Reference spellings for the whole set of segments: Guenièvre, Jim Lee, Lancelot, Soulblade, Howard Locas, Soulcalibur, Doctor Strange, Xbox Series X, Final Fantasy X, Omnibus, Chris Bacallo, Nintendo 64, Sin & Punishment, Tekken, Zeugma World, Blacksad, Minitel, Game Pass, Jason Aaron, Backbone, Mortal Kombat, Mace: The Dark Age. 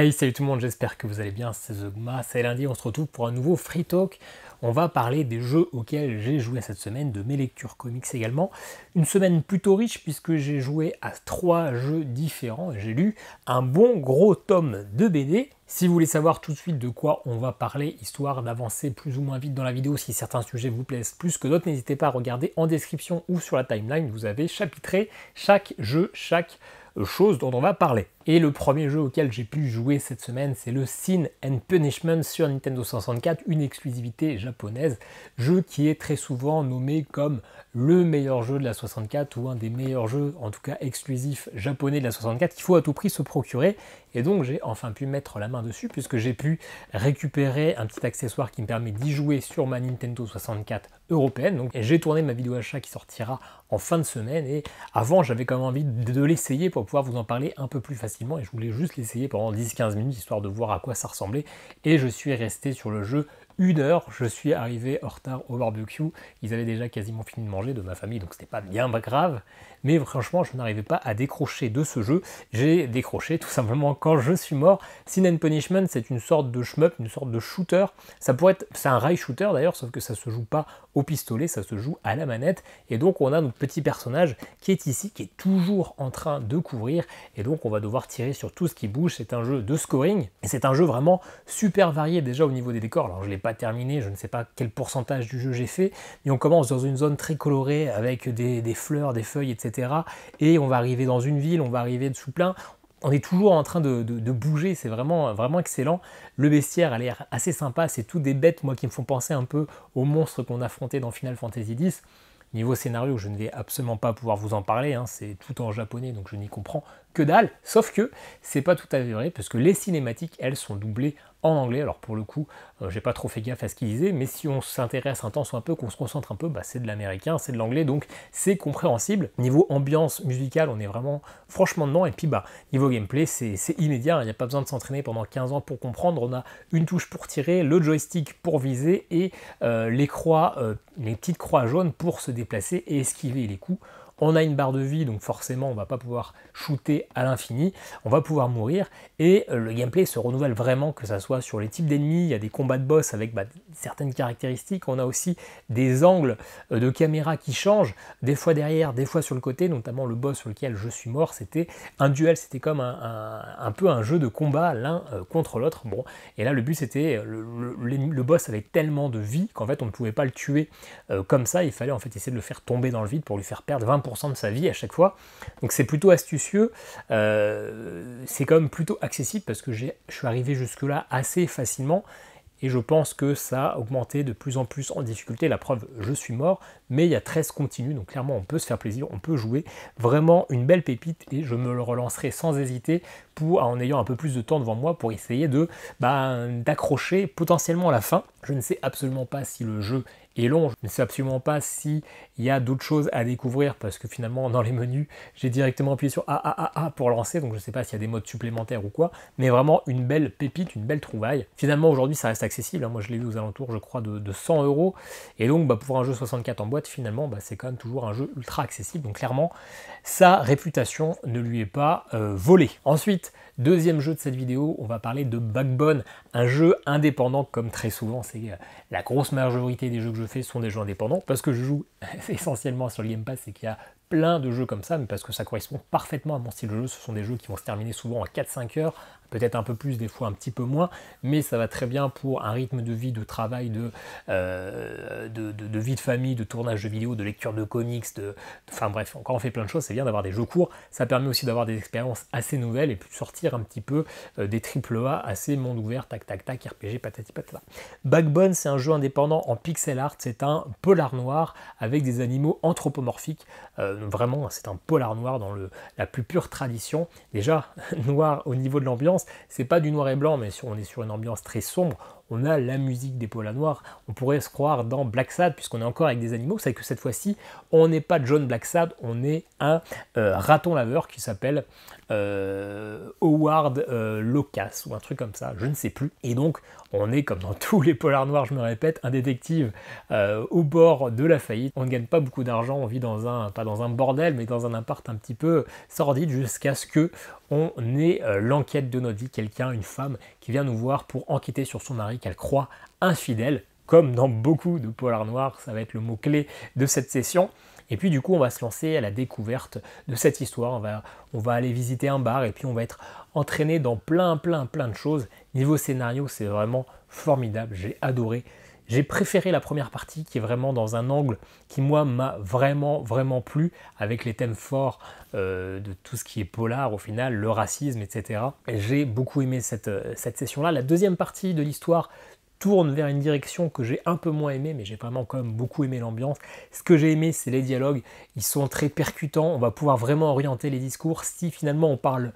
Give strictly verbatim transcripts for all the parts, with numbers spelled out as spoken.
Hey, salut tout le monde, j'espère que vous allez bien, c'est Zeugma, c'est lundi, on se retrouve pour un nouveau Free Talk. On va parler des jeux auxquels j'ai joué cette semaine, de mes lectures comics également. Une semaine plutôt riche puisque j'ai joué à trois jeux différents et j'ai lu un bon gros tome de B D. Si vous voulez savoir tout de suite de quoi on va parler, histoire d'avancer plus ou moins vite dans la vidéo, si certains sujets vous plaisent plus que d'autres, n'hésitez pas à regarder en description ou sur la timeline, vous avez chapitré chaque jeu, chaque chose dont on va parler. Et le premier jeu auquel j'ai pu jouer cette semaine, c'est le Sin and Punishment sur Nintendo soixante-quatre, une exclusivité japonaise, jeu qui est très souvent nommé comme le meilleur jeu de la soixante-quatre ou un des meilleurs jeux, en tout cas exclusifs japonais de la soixante-quatre, qu'il faut à tout prix se procurer. Et donc j'ai enfin pu mettre la main dessus puisque j'ai pu récupérer un petit accessoire qui me permet d'y jouer sur ma Nintendo soixante-quatre européenne. Donc j'ai tourné ma vidéo achat qui sortira en fin de semaine et avant j'avais quand même envie de l'essayer pour pouvoir vous en parler un peu plus facilement et je voulais juste l'essayer pendant dix quinze minutes histoire de voir à quoi ça ressemblait et je suis resté sur le jeu une heure, je suis arrivé en retard au barbecue, ils avaient déjà quasiment fini de manger de ma famille, donc c'était pas bien grave, mais franchement je n'arrivais pas à décrocher de ce jeu, j'ai décroché tout simplement quand je suis mort. Sin and Punishment c'est une sorte de shmup, une sorte de shooter, ça pourrait être, c'est un rail shooter d'ailleurs, sauf que ça se joue pas au pistolet, ça se joue à la manette, et donc on a notre petit personnage qui est ici, qui est toujours en train de courir, et donc on va devoir tirer sur tout ce qui bouge, c'est un jeu de scoring, et c'est un jeu vraiment super varié déjà au niveau des décors, alors je l'ai pas terminé, je ne sais pas quel pourcentage du jeu j'ai fait, mais on commence dans une zone très colorée avec des, des fleurs, des feuilles, et cetera. Et on va arriver dans une ville, on va arriver sous plein. On est toujours en train de, de, de bouger, c'est vraiment, vraiment excellent. Le bestiaire a l'air assez sympa, c'est tout des bêtes, moi, qui me font penser un peu aux monstres qu'on affrontait dans Final Fantasy X. Niveau scénario, je ne vais absolument pas pouvoir vous en parler, hein, c'est tout en japonais, donc je n'y comprends que dalle, sauf que c'est pas tout à fait vrai, parce que les cinématiques, elles, sont doublées en anglais, alors pour le coup, euh, j'ai pas trop fait gaffe à ce qu'ils disaient, mais si on s'intéresse un temps soit un peu, qu'on se concentre un peu, bah, c'est de l'américain, c'est de l'anglais, donc c'est compréhensible. Niveau ambiance musicale, on est vraiment franchement dedans, et puis bah, niveau gameplay, c'est immédiat, il n'y a pas besoin de s'entraîner pendant quinze ans pour comprendre, on a une touche pour tirer, le joystick pour viser, et euh, les croix, euh, les petites croix jaunes pour se déplacer et esquiver les coups. On a une barre de vie, donc forcément on va pas pouvoir shooter à l'infini, on va pouvoir mourir, et le gameplay se renouvelle vraiment, que ça soit sur les types d'ennemis, il y a des combats de boss avec bah, certaines caractéristiques, on a aussi des angles de caméra qui changent, des fois derrière, des fois sur le côté, notamment le boss sur lequel je suis mort, c'était un duel, c'était comme un, un, un peu un jeu de combat l'un contre l'autre, bon, et là le but c'était, le, le, le boss avait tellement de vie qu'en fait on ne pouvait pas le tuer euh, comme ça, il fallait en fait essayer de le faire tomber dans le vide pour lui faire perdre vingt pour cent de sa vie à chaque fois, donc c'est plutôt astucieux, euh, c'est quand même plutôt accessible parce que je suis arrivé jusque là assez facilement et je pense que ça a augmenté de plus en plus en difficulté, la preuve je suis mort, mais il y a treize continues, donc clairement on peut se faire plaisir, on peut jouer, vraiment une belle pépite et je me le relancerai sans hésiter pour, en ayant un peu plus de temps devant moi pour essayer de bah, d'accrocher potentiellement la fin. Je ne sais absolument pas si le jeu est long, je ne sais absolument pas s'il y a d'autres choses à découvrir parce que finalement dans les menus j'ai directement appuyé sur A, A, A, A pour lancer, donc je ne sais pas s'il y a des modes supplémentaires ou quoi, mais vraiment une belle pépite, une belle trouvaille. Finalement aujourd'hui ça reste accessible, hein. Moi je l'ai vu aux alentours je crois de, de cent euros et donc bah, pour un jeu soixante-quatre en boîte finalement bah, c'est quand même toujours un jeu ultra accessible, donc clairement sa réputation ne lui est pas euh, volée. Ensuite, deuxième jeu de cette vidéo, on va parler de Backbone, un jeu indépendant comme très souvent, c'est la grosse majorité des jeux que je fais sont des jeux indépendants, parce que je joue essentiellement sur le Game Pass et qu'il y a plein de jeux comme ça, mais parce que ça correspond parfaitement à mon style de jeu, ce sont des jeux qui vont se terminer souvent en quatre cinq heures, peut-être un peu plus, des fois un petit peu moins, mais ça va très bien pour un rythme de vie, de travail, de, euh, de, de, de vie de famille, de tournage de vidéos, de lecture de comics, de, de, enfin bref, quand on fait plein de choses, c'est bien d'avoir des jeux courts, ça permet aussi d'avoir des expériences assez nouvelles, et puis de sortir un petit peu euh, des triple A assez monde ouvert, tac tac tac, R P G, patati patata. Backbone, c'est un jeu indépendant en pixel art, c'est un polar noir avec des animaux anthropomorphiques, euh, vraiment c'est un polar noir dans le, la plus pure tradition, déjà noir au niveau de l'ambiance, c'est pas du noir et blanc, mais on est sur une ambiance très sombre. On a la musique des polar noirs. On pourrait se croire dans Blacksad, puisqu'on est encore avec des animaux. C'est que cette fois-ci, on n'est pas John Blacksad, on est un euh, raton laveur qui s'appelle euh, Howard euh, Locas ou un truc comme ça, je ne sais plus. Et donc on est comme dans tous les polars noirs, je me répète, un détective euh, au bord de la faillite. On ne gagne pas beaucoup d'argent, on vit dans un, pas dans un bordel, mais dans un appart un petit peu sordide jusqu'à ce que on ait euh, l'enquête de notre vie, quelqu'un, une femme qui vient nous voir pour enquêter sur son mari qu'elle croit infidèle. Comme dans beaucoup de polars noirs, ça va être le mot-clé de cette session. Et puis du coup, on va se lancer à la découverte de cette histoire. On va, on va aller visiter un bar et puis on va être entraîné dans plein, plein, plein de choses. Niveau scénario, c'est vraiment formidable. J'ai adoré. J'ai préféré la première partie qui est vraiment dans un angle qui, moi, m'a vraiment, vraiment plu avec les thèmes forts euh, de tout ce qui est polar, au final, le racisme, et cetera. J'ai beaucoup aimé cette, cette session-là. La deuxième partie de l'histoire tourne vers une direction que j'ai un peu moins aimée, mais j'ai vraiment quand même beaucoup aimé l'ambiance. Ce que j'ai aimé, c'est les dialogues. Ils sont très percutants, on va pouvoir vraiment orienter les discours. Si finalement on parle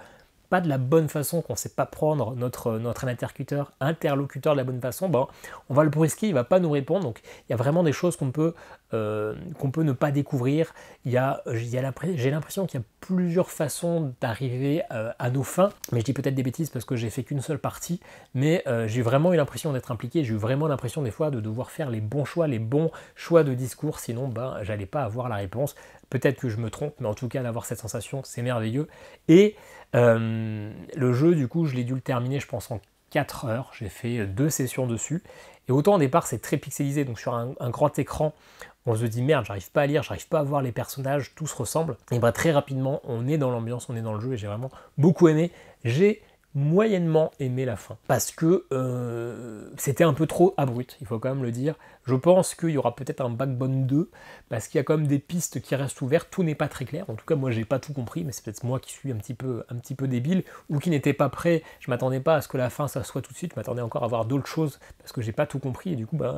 pas de la bonne façon, qu'on ne sait pas prendre notre, notre interlocuteur, interlocuteur de la bonne façon, ben, on va le brusquer, il ne va pas nous répondre. Donc il y a vraiment des choses qu'on peut, euh, qu'on peut ne pas découvrir. Il y a, y a j'ai l'impression qu'il y a plusieurs façons d'arriver euh, à nos fins, mais je dis peut-être des bêtises parce que j'ai fait qu'une seule partie, mais euh, j'ai vraiment eu l'impression d'être impliqué, j'ai eu vraiment l'impression des fois de devoir faire les bons choix, les bons choix de discours, sinon ben, j'allais pas avoir la réponse. Peut-être que je me trompe, mais en tout cas d'avoir cette sensation, c'est merveilleux. Et euh, le jeu, du coup, je l'ai dû le terminer, je pense, en quatre heures. J'ai fait deux sessions dessus. Et autant au départ, c'est très pixelisé. Donc sur un, un grand écran, on se dit merde, j'arrive pas à lire, j'arrive pas à voir les personnages, tout se ressemble. Et bah, très rapidement, on est dans l'ambiance, on est dans le jeu et j'ai vraiment beaucoup aimé. J'ai moyennement aimé la fin parce que euh, c'était un peu trop abrupt, il faut quand même le dire. Je pense qu'il y aura peut-être un Backbone deux parce qu'il y a quand même des pistes qui restent ouvertes, tout n'est pas très clair. En tout cas, moi j'ai pas tout compris, mais c'est peut-être moi qui suis un petit peu, un petit peu débile ou qui n'était pas prêt. Je m'attendais pas à ce que la fin ça soit tout de suite, je m'attendais encore à voir d'autres choses parce que j'ai pas tout compris. Et du coup, bah,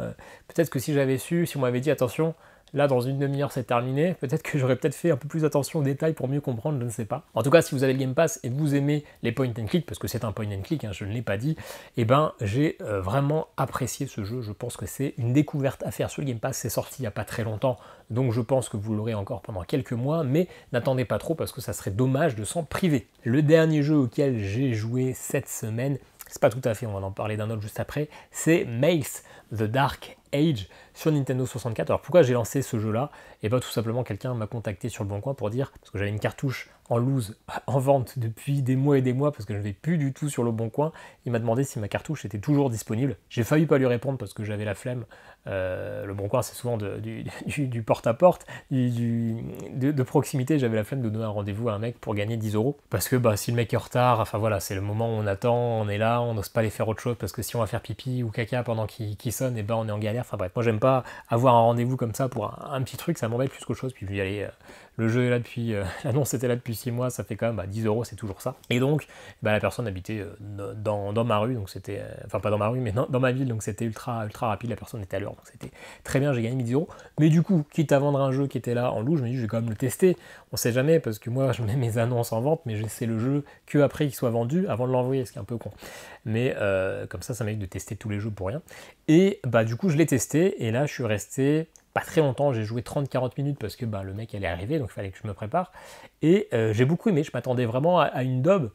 peut-être que si j'avais su, si on m'avait dit attention, là, dans une demi-heure, c'est terminé. Peut-être que j'aurais peut-être fait un peu plus attention aux détails pour mieux comprendre, je ne sais pas. En tout cas, si vous avez le Game Pass et vous aimez les point and click, parce que c'est un point and click, hein, je ne l'ai pas dit, eh ben, j'ai euh, vraiment apprécié ce jeu. Je pense que c'est une découverte à faire sur le Game Pass. C'est sorti il n'y a pas très longtemps, donc je pense que vous l'aurez encore pendant quelques mois, mais n'attendez pas trop parce que ça serait dommage de s'en priver. Le dernier jeu auquel j'ai joué cette semaine, c'est pas tout à fait, on va en parler d'un autre juste après, c'est Mace: The Dark Age sur Nintendo soixante-quatre. Alors pourquoi j'ai lancé ce jeu-là? Et bien tout simplement, quelqu'un m'a contacté sur le bon coin pour dire, parce que j'avais une cartouche en loose, en vente depuis des mois et des mois, parce que je ne vais plus du tout sur le bon coin, il m'a demandé si ma cartouche était toujours disponible. J'ai failli pas lui répondre parce que j'avais la flemme. Euh, le bon coin, c'est souvent de, du, du, du porte-à-porte, du, du, de, de proximité. J'avais la flemme de donner un rendez-vous à un mec pour gagner dix euros. Parce que bah, si le mec est en retard, enfin voilà, c'est le moment où on attend, on est là, on n'ose pas aller faire autre chose parce que si on va faire pipi ou caca pendant qu'il qu'il sonne, et ben on est en galère. Enfin bref, moi j'aime pas avoir un rendez-vous comme ça pour un, un petit truc, ça m'embête plus qu'autre chose. Puis je vais y aller, euh, le jeu est là depuis, euh, l'annonce était là depuis six mois, ça fait quand même bah, dix euros, c'est toujours ça. Et donc, bah, la personne habitait euh, dans, dans ma rue, donc c'était, euh, enfin pas dans ma rue, mais dans, dans ma ville, donc c'était ultra, ultra rapide, la personne était à l'heure. Donc c'était très bien, j'ai gagné dix euros. Mais du coup, quitte à vendre un jeu qui était là en loup, je me dis, je vais quand même le tester. On sait jamais, parce que moi, je mets mes annonces en vente, mais j'essaie le jeu que après qu'il soit vendu, avant de l'envoyer, ce qui est un peu con. Mais euh, comme ça, ça m'évite de tester tous les jeux pour rien. Et bah du coup, je l'ai testé, et là, je suis resté pas très longtemps, j'ai joué trente à quarante minutes parce que bah, le mec allait arriver, donc il fallait que je me prépare. Et euh, j'ai beaucoup aimé, je m'attendais vraiment à, à une daube.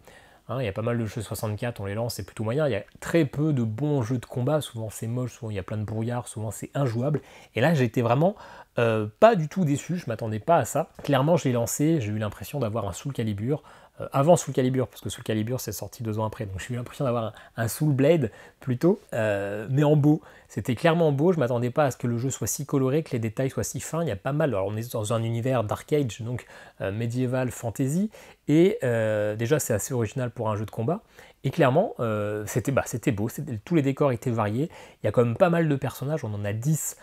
Hein, il y a pas mal de jeux soixante-quatre, on les lance, c'est plutôt moyen. Il y a très peu de bons jeux de combat, souvent c'est moche, souvent il y a plein de brouillard, souvent c'est injouable. Et là, j'étais vraiment euh, pas du tout déçu, je m'attendais pas à ça. Clairement, j'ai lancé, j'ai eu l'impression d'avoir un Soulcalibur, euh, avant Soulcalibur, parce que Soulcalibur c'est sorti deux ans après, donc j'ai eu l'impression d'avoir un, un Soulblade plutôt, euh, mais en beau. C'était clairement beau, je m'attendais pas à ce que le jeu soit si coloré, que les détails soient si fins. Il y a pas mal, alors on est dans un univers Dark Age, donc euh, médiéval, fantasy, et euh, déjà c'est assez original pour un jeu de combat. Et clairement, euh, c'était bah, c'était beau, tous les décors étaient variés. Il y a quand même pas mal de personnages, on en a dix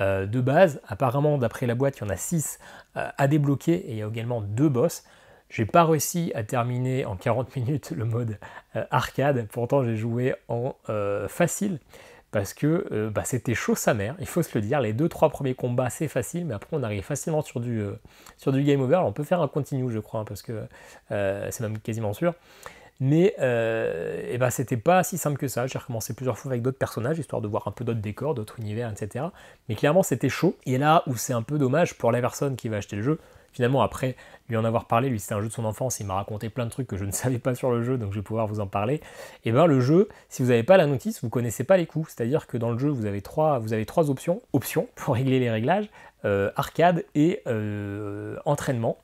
euh, de base. Apparemment, d'après la boîte, il y en a six euh, à débloquer, et il y a également deux boss. J'ai pas réussi à terminer en quarante minutes le mode euh, arcade, pourtant j'ai joué en euh, facile. Parce que euh, bah, c'était chaud sa mère, il faut se le dire, les deux trois premiers combats c'est facile, mais après on arrive facilement sur du, euh, sur du game over. Alors on peut faire un continue je crois, hein, parce que euh, c'est même quasiment sûr, mais euh, et bah, c'était pas si simple que ça. J'ai recommencé plusieurs fois avec d'autres personnages, histoire de voir un peu d'autres décors, d'autres univers, et cetera. Mais clairement c'était chaud, et là où c'est un peu dommage pour la personne qui va acheter le jeu, Finalement, après lui en avoir parlé, lui c'était un jeu de son enfance, il m'a raconté plein de trucs que je ne savais pas sur le jeu, donc je vais pouvoir vous en parler. Et bien le jeu, si vous n'avez pas la notice, vous connaissez pas les coups. C'est-à-dire que dans le jeu, vous avez trois, vous avez trois options, options pour régler les réglages, euh, arcade et euh, entraînement.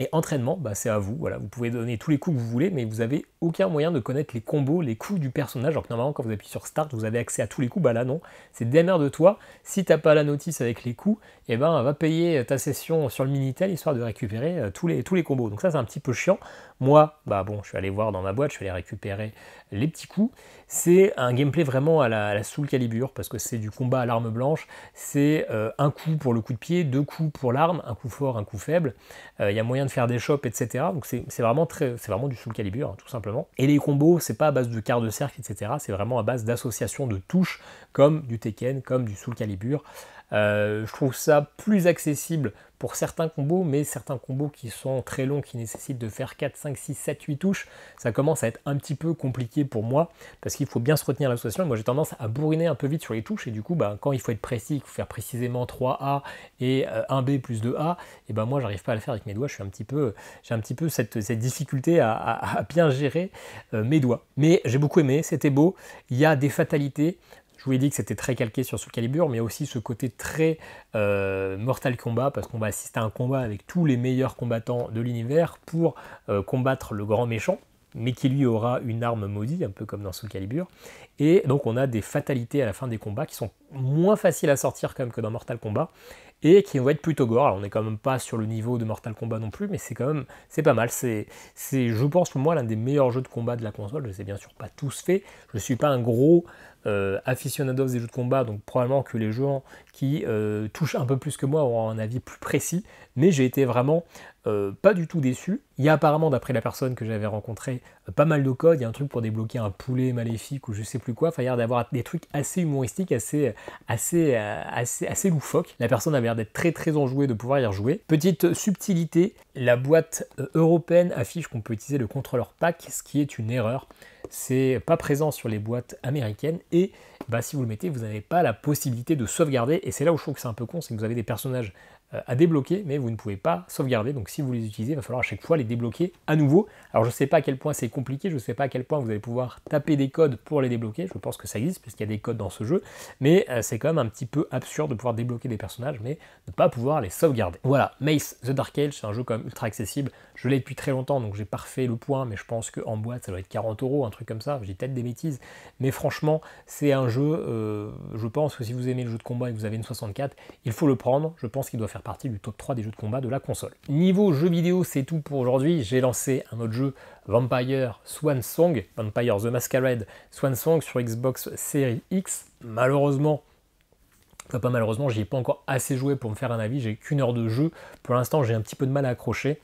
Et entraînement, bah c'est à vous, voilà, vous pouvez donner tous les coups que vous voulez, mais vous n'avez aucun moyen de connaître les combos, les coups du personnage, alors que normalement quand vous appuyez sur Start, vous avez accès à tous les coups, bah là non, c'est démerde-toi, si t'as pas la notice avec les coups, et ben va payer ta session sur le Minitel, histoire de récupérer tous les, tous les combos, donc ça c'est un petit peu chiant. Moi, bah bon, je suis allé voir dans ma boîte, je suis allé récupérer les petits coups. C'est un gameplay vraiment à la, à la Soulcalibur, parce que c'est du combat à l'arme blanche. C'est euh, un coup pour le coup de pied, deux coups pour l'arme, un coup fort, un coup faible. Il euh, y a moyen de faire des chops, et cetera. Donc c'est vraiment, vraiment du Soulcalibur, hein, tout simplement. Et les combos, c'est pas à base de quart de cercle, et cetera. C'est vraiment à base d'associations de touches, comme du Tekken, comme du Soulcalibur. Euh, je trouve ça plus accessible pour certains combos, mais certains combos qui sont très longs, qui nécessitent de faire quatre, cinq, six, sept, huit touches, ça commence à être un petit peu compliqué pour moi, parce qu'il faut bien se retenir l'association. Moi j'ai tendance à bourriner un peu vite sur les touches, et du coup bah, quand il faut être précis, qu'il faut faire précisément trois A et euh, un B plus deux A, et ben moi j'arrive pas à le faire avec mes doigts, je suis un petit peu, j'ai un petit peu cette, cette difficulté à, à, à bien gérer euh, mes doigts. Mais j'ai beaucoup aimé, c'était beau, il y a des fatalités. Je vous ai dit que c'était très calqué sur Soulcalibur, mais aussi ce côté très euh, Mortal Kombat, parce qu'on va assister à un combat avec tous les meilleurs combattants de l'univers pour euh, combattre le grand méchant, mais qui lui aura une arme maudite, un peu comme dans Soulcalibur. Et donc on a des fatalités à la fin des combats qui sont moins faciles à sortir quand même que dans Mortal Kombat, et qui vont être plutôt gore. Alors on n'est quand même pas sur le niveau de Mortal Kombat non plus, mais c'est quand même, c'est pas mal. C'est, je pense pour moi, l'un des meilleurs jeux de combat de la console. Je ne sais bien sûr pas tous faits, je ne suis pas un gros... Euh, aficionados des jeux de combat, donc probablement que les gens qui euh, touchent un peu plus que moi auront un avis plus précis, mais j'ai été vraiment euh, pas du tout déçu. Il y a apparemment, d'après la personne que j'avais rencontrée, euh, pas mal de codes, il y a un truc pour débloquer un poulet maléfique ou je sais plus quoi, enfin il y a l'air d'avoir des trucs assez humoristiques, assez, assez, euh, assez, assez loufoques. La personne avait l'air d'être très très enjouée de pouvoir y rejouer. Petite subtilité, la boîte euh, européenne affiche qu'on peut utiliser le contrôleur pack, ce qui est une erreur. C'est pas présent sur les boîtes américaines et bah, si vous le mettez, vous n'avez pas la possibilité de sauvegarder. Et c'est là où je trouve que c'est un peu con, c'est que vous avez des personnages à débloquer, mais vous ne pouvez pas sauvegarder. Donc si vous les utilisez, il va falloir à chaque fois les débloquer à nouveau. Alors je ne sais pas à quel point c'est compliqué, je ne sais pas à quel point vous allez pouvoir taper des codes pour les débloquer. Je pense que ça existe, puisqu'il y a des codes dans ce jeu. Mais euh, c'est quand même un petit peu absurde de pouvoir débloquer des personnages, mais ne pas pouvoir les sauvegarder. Voilà, Mace The Dark Age, c'est un jeu quand même ultra accessible. Je l'ai depuis très longtemps, donc j'ai pas refait le point, mais je pense qu'en boîte, ça doit être quarante euros, un truc comme ça. J'ai peut-être des bêtises, mais franchement, c'est un jeu, euh, je pense que si vous aimez le jeu de combat et que vous avez une soixante-quatre, il faut le prendre. Je pense qu'il doit faire partie du top trois des jeux de combat de la console. Niveau jeux vidéo, c'est tout pour aujourd'hui. J'ai lancé un autre jeu, Vampire Swansong, Vampire The Masquerade Swansong sur Xbox Series X. Malheureusement, enfin pas malheureusement, j'y ai pas encore assez joué pour me faire un avis, j'ai qu'une heure de jeu. Pour l'instant, j'ai un petit peu de mal à accrocher.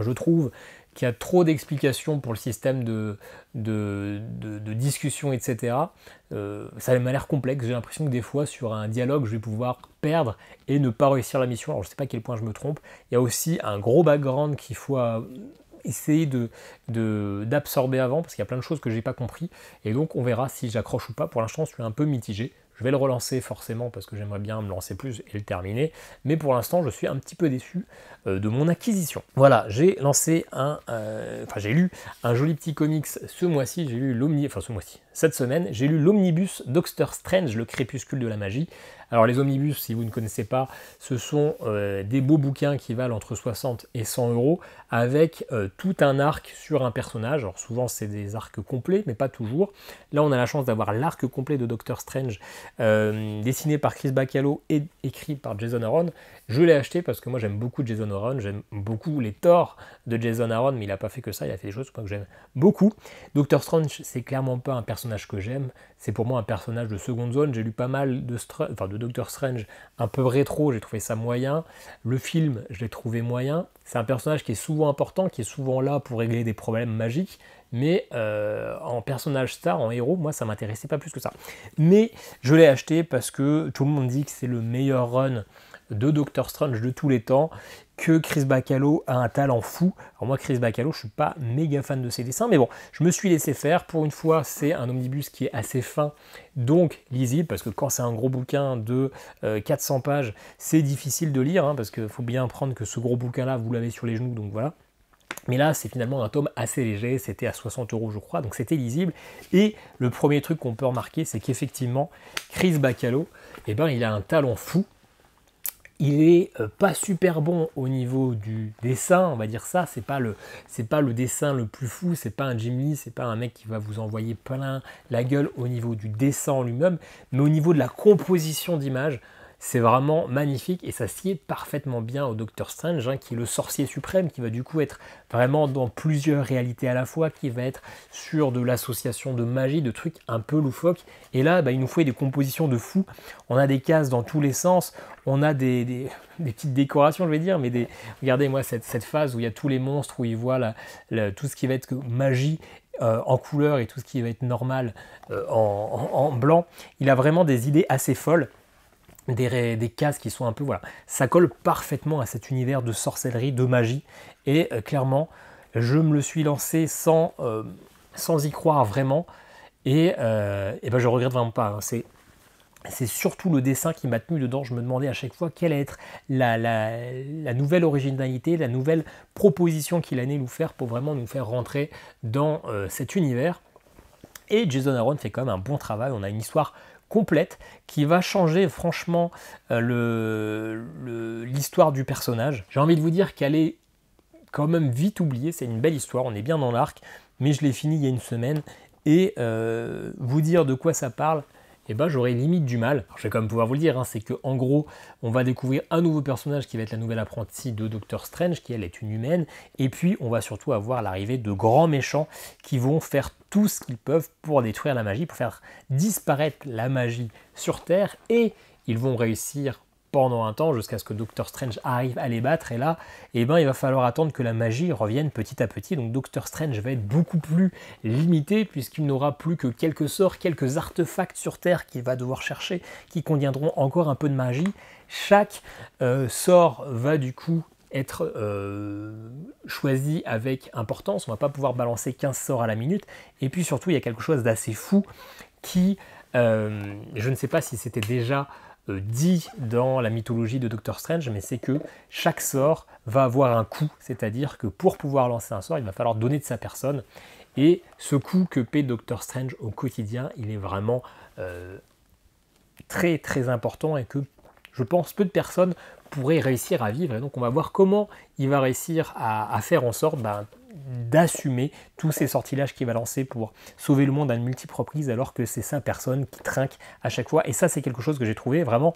Je trouve qu'il y a trop d'explications pour le système de, de, de, de discussion, et cetera. Euh, ça m'a l'air complexe, j'ai l'impression que des fois sur un dialogue je vais pouvoir perdre et ne pas réussir la mission, alors je ne sais pas à quel point je me trompe. Il y a aussi un gros background qu'il faut essayer de, de, d'absorber avant, parce qu'il y a plein de choses que j'ai pas compris, et donc on verra si j'accroche ou pas. Pour l'instant je suis un peu mitigé. Je vais le relancer forcément parce que j'aimerais bien me lancer plus et le terminer. Mais pour l'instant, je suis un petit peu déçu de mon acquisition. Voilà, j'ai lancé un... Euh, enfin, j'ai lu un joli petit comics ce mois-ci. J'ai lu l'Omnibus... Enfin, ce mois-ci. Cette semaine, j'ai lu l'Omnibus Doctor Strange, le crépuscule de la magie. Alors, les Omnibus, si vous ne connaissez pas, ce sont euh, des beaux bouquins qui valent entre soixante et cent euros avec euh, tout un arc sur un personnage. Alors, souvent, c'est des arcs complets, mais pas toujours. Là, on a la chance d'avoir l'arc complet de Doctor Strange Euh, dessiné par Chris Bacallo et écrit par Jason Aaron. Je l'ai acheté parce que moi j'aime beaucoup Jason Aaron, j'aime beaucoup les torts de Jason Aaron, mais il n'a pas fait que ça, il a fait des choses que j'aime beaucoup. Doctor Strange, c'est clairement pas un personnage que j'aime, c'est pour moi un personnage de seconde zone. J'ai lu pas mal de, enfin, de Doctor Strange un peu rétro, j'ai trouvé ça moyen. Le film, je l'ai trouvé moyen. C'est un personnage qui est souvent important, qui est souvent là pour régler des problèmes magiques, mais euh, en personnage star, en héros, moi ça m'intéressait pas plus que ça. Mais je l'ai acheté parce que tout le monde dit que c'est le meilleur run de Doctor Strange de tous les temps, que Chris Bacallo a un talent fou. Alors moi, Chris Bacallo, je suis pas méga fan de ses dessins, mais bon, je me suis laissé faire. Pour une fois, c'est un omnibus qui est assez fin, donc lisible, parce que quand c'est un gros bouquin de euh, quatre cents pages, c'est difficile de lire, hein, parce qu'il faut bien prendre que ce gros bouquin-là, vous l'avez sur les genoux, donc voilà. Mais là, c'est finalement un tome assez léger, c'était à soixante euros, je crois, donc c'était lisible. Et le premier truc qu'on peut remarquer, c'est qu'effectivement, Chris Bacallo, eh ben, il a un talent fou. Il est pas super bon au niveau du dessin, on va dire ça, c'est pas le c'est pas le dessin le plus fou, c'est pas un Jim Lee, c'est pas un mec qui va vous envoyer plein la gueule au niveau du dessin en lui-même, mais au niveau de la composition d'image, c'est vraiment magnifique et ça sied parfaitement bien au Doctor Strange, hein, qui est le sorcier suprême, qui va du coup être vraiment dans plusieurs réalités à la fois, qui va être sur de l'association de magie, de trucs un peu loufoques. Et là, bah, il nous fait des compositions de fou. On a des cases dans tous les sens, on a des, des, des petites décorations, je vais dire, mais des... regardez-moi cette, cette phase où il y a tous les monstres, où il voit la, la, tout ce qui va être magie Euh, en couleur et tout ce qui va être normal euh, en, en, en blanc. Il a vraiment des idées assez folles. Des, des cases qui sont un peu, voilà, ça colle parfaitement à cet univers de sorcellerie, de magie, et euh, clairement je me le suis lancé sans, euh, sans y croire vraiment, et, euh, et ben je regrette vraiment pas, hein. c'est c'est surtout le dessin qui m'a tenu dedans. Je me demandais à chaque fois quelle allait être la, la, la nouvelle originalité, la nouvelle proposition qu'il allait nous faire pour vraiment nous faire rentrer dans euh, cet univers. Et Jason Aaron fait quand même un bon travail, on a une histoire complète qui va changer franchement le, l'histoire du personnage. J'ai envie de vous dire qu'elle est quand même vite oubliée, c'est une belle histoire, on est bien dans l'arc, mais je l'ai fini il y a une semaine, et euh, vous dire de quoi ça parle, eh ben, j'aurais limite du mal. Alors, je vais quand même pouvoir vous le dire, hein, c'est que en gros, on va découvrir un nouveau personnage qui va être la nouvelle apprentie de Doctor Strange, qui elle est une humaine, et puis on va surtout avoir l'arrivée de grands méchants qui vont faire tout ce qu'ils peuvent pour détruire la magie, pour faire disparaître la magie sur Terre, et ils vont réussir pendant un temps, jusqu'à ce que Doctor Strange arrive à les battre, et là, eh ben, il va falloir attendre que la magie revienne petit à petit. Donc Doctor Strange va être beaucoup plus limité, puisqu'il n'aura plus que quelques sorts, quelques artefacts sur Terre qu'il va devoir chercher, qui contiendront encore un peu de magie. Chaque euh, sort va du coup être euh, choisi avec importance, on ne va pas pouvoir balancer quinze sorts à la minute, et puis surtout, il y a quelque chose d'assez fou qui, euh, je ne sais pas si c'était déjà Euh, dit dans la mythologie de Doctor Strange, mais c'est que chaque sort va avoir un coût, c'est-à-dire que pour pouvoir lancer un sort, il va falloir donner de sa personne, et ce coût que paie Doctor Strange au quotidien, il est vraiment euh, très très important, et que je pense peu de personnes pourraient réussir à vivre. Et donc on va voir comment il va réussir à, à faire en sorte ben, d'assumer tous ces sortilèges qu'il va lancer pour sauver le monde à une multiple reprise, alors que c'est sa personne qui trinque à chaque fois. Et ça, c'est quelque chose que j'ai trouvé vraiment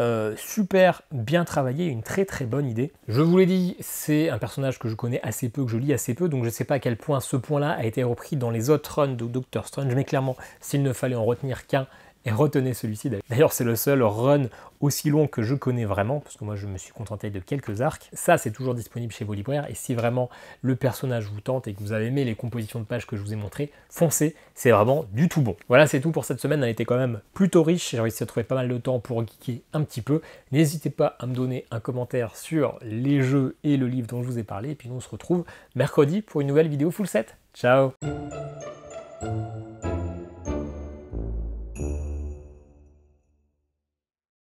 euh, super bien travaillé, une très très bonne idée. Je vous l'ai dit, c'est un personnage que je connais assez peu, que je lis assez peu, donc je ne sais pas à quel point ce point-là a été repris dans les autres runs de Doctor Strange, mais clairement, s'il ne fallait en retenir qu'un, et retenez celui-ci. D'ailleurs, c'est le seul run aussi long que je connais vraiment, parce que moi, je me suis contenté de quelques arcs. Ça, c'est toujours disponible chez vos libraires, et si vraiment le personnage vous tente et que vous avez aimé les compositions de pages que je vous ai montrées, foncez, c'est vraiment du tout bon. Voilà, c'est tout pour cette semaine, elle était quand même plutôt riche, j'ai réussi à trouver pas mal de temps pour geeker un petit peu. N'hésitez pas à me donner un commentaire sur les jeux et le livre dont je vous ai parlé, et puis nous, on se retrouve mercredi pour une nouvelle vidéo full set. Ciao!